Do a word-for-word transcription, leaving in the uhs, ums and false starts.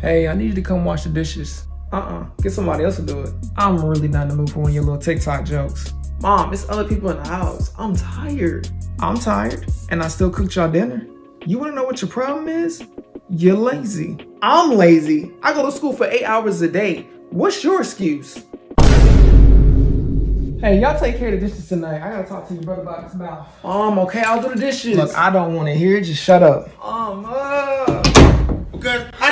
hey, I need you to come wash the dishes. Uh-uh, get somebody else to do it. I'm really not in the mood for one of your little TikTok jokes. Mom, it's other people in the house. I'm tired. I'm tired, and I still cooked y'all dinner. You wanna know what your problem is? You're lazy. I'm lazy. I go to school for eight hours a day. What's your excuse? Hey, y'all take care of the dishes tonight. I gotta talk to your brother about his mouth. Um, okay, I'll do the dishes. Look, I don't wanna hear it. Just shut up. Um, uh... Because